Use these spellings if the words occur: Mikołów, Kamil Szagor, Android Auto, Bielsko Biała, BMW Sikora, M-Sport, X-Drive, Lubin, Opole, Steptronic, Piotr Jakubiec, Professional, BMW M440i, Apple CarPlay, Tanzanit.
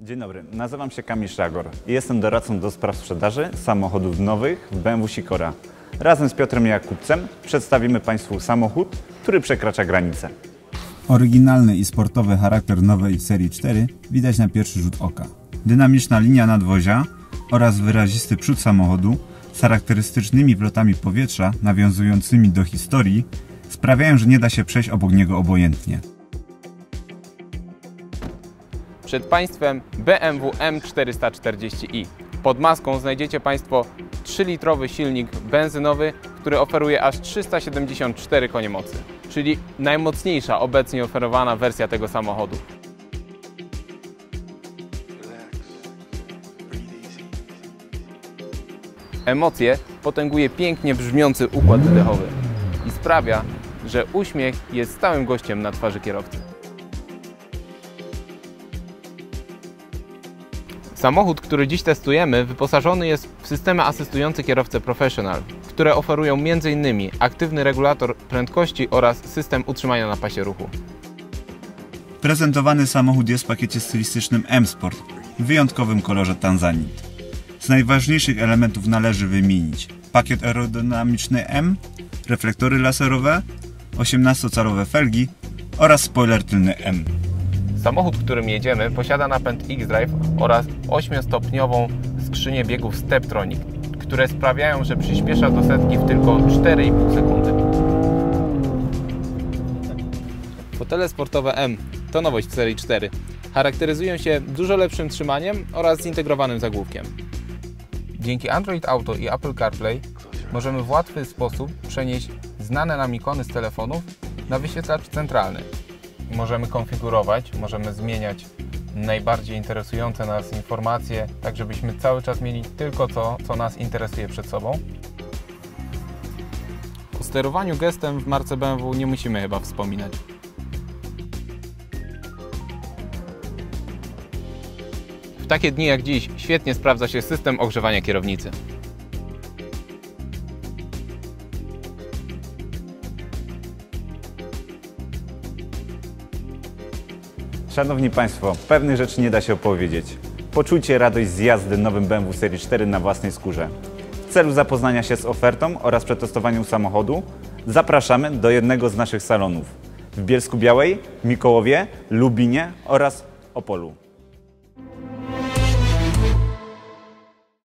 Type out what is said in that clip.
Dzień dobry, nazywam się Kamil Szagor i jestem doradcą do spraw sprzedaży samochodów nowych w BMW Sikora. Razem z Piotrem Jakubcem przedstawimy Państwu samochód, który przekracza granice. Oryginalny i sportowy charakter nowej serii 4 widać na pierwszy rzut oka. Dynamiczna linia nadwozia oraz wyrazisty przód samochodu z charakterystycznymi wlotami powietrza nawiązującymi do historii sprawiają, że nie da się przejść obok niego obojętnie. Przed Państwem BMW M440i. Pod maską znajdziecie Państwo 3-litrowy silnik benzynowy, który oferuje aż 374 konie mocy, czyli najmocniejsza obecnie oferowana wersja tego samochodu. Emocje potęguje pięknie brzmiący układ wydechowy i sprawia, że uśmiech jest stałym gościem na twarzy kierowcy. Samochód, który dziś testujemy, wyposażony jest w systemy asystujące kierowcę Professional, które oferują m.in. aktywny regulator prędkości oraz system utrzymania na pasie ruchu. Prezentowany samochód jest w pakiecie stylistycznym M-Sport w wyjątkowym kolorze Tanzanit. Z najważniejszych elementów należy wymienić pakiet aerodynamiczny M, reflektory laserowe, 18-calowe felgi oraz spoiler tylny M. Samochód, którym jedziemy, posiada napęd X-Drive oraz 8-stopniową skrzynię biegów Steptronic, które sprawiają, że przyspiesza do setki w tylko 4,5 sekundy. Fotele sportowe M to nowość w serii 4. Charakteryzują się dużo lepszym trzymaniem oraz zintegrowanym zagłówkiem. Dzięki Android Auto i Apple CarPlay możemy w łatwy sposób przenieść znane nam ikony z telefonów na wyświetlacz centralny. Możemy konfigurować, możemy zmieniać najbardziej interesujące nas informacje, tak żebyśmy cały czas mieli tylko to, co nas interesuje przed sobą. O sterowaniu gestem w marce BMW nie musimy chyba wspominać. W takie dni jak dziś świetnie sprawdza się system ogrzewania kierownicy. Szanowni Państwo, pewnych rzeczy nie da się opowiedzieć. Poczujcie radość z jazdy nowym BMW serii 4 na własnej skórze. W celu zapoznania się z ofertą oraz przetestowania samochodu zapraszamy do jednego z naszych salonów w Bielsku Białej, Mikołowie, Lubinie oraz Opolu.